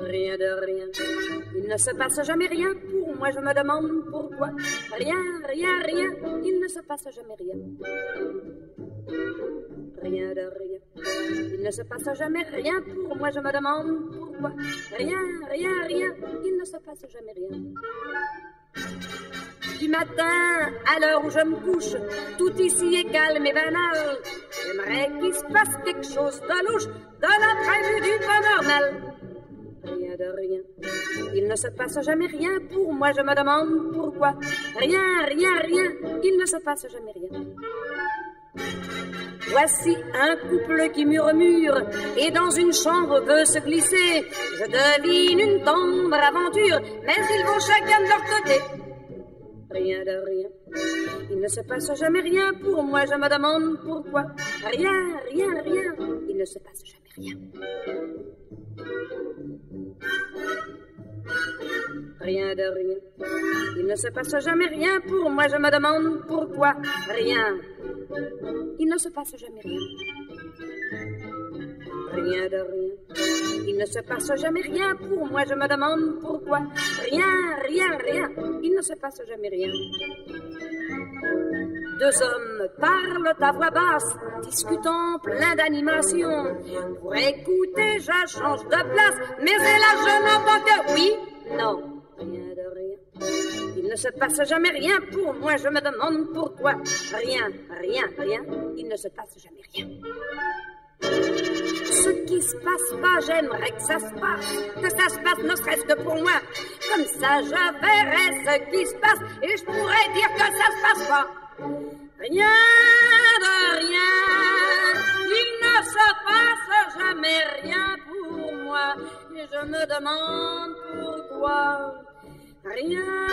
rien de rien. Il ne se passe jamais rien pour moi, je me demande pourquoi. Rien, rien, rien, il ne se passe jamais rien. Rien de rien. Il ne se passe jamais rien pour moi, je me demande pourquoi. Rien, rien, rien, il ne se passe jamais rien. Du matin à l'heure où je me couche, tout ici est calme et banal. J'aimerais qu'il se passe quelque chose de louche de l'imprévu du pas normal. Rien de rien. Il ne se passe jamais rien pour moi, je me demande pourquoi. Rien, rien, rien, il ne se passe jamais rien. Voici un couple qui murmure et dans une chambre veut se glisser. Je devine une tendre aventure, mais ils vont chacun de leur côté. Rien de rien. Il ne se passe jamais rien pour moi, je me demande pourquoi. Rien, rien, rien, il ne se passe jamais rien. Rien de rien. Il ne se passe jamais rien pour moi, je me demande pourquoi. Rien. Il ne se passe jamais rien. Rien de rien. Il ne se passe jamais rien pour moi, je me demande pourquoi. Rien, rien, rien. Il ne se passe jamais rien. Deux hommes parlent à voix basse, discutant plein d'animation. Pour écouter, je change de place, mais hélas, je n'entends que oui, non. Rien de rien. Il ne se passe jamais rien pour moi, je me demande pourquoi. Rien, rien, rien, il ne se passe jamais rien. Ce qui se passe pas, j'aimerais que ça se passe ne serait-ce que pour moi. Comme ça, je verrais ce qui se passe et je pourrais dire que ça se passe pas. Rien de rien, il ne se passe jamais rien pour moi. Et je me demande pourquoi. Rien.